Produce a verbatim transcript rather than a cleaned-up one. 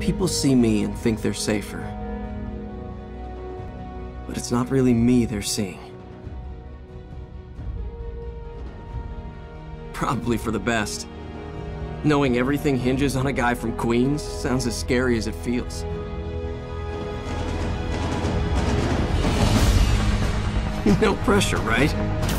People see me and think they're safer. But it's not really me they're seeing. Probably for the best. Knowing everything hinges on a guy from Queens sounds as scary as it feels. No pressure, right?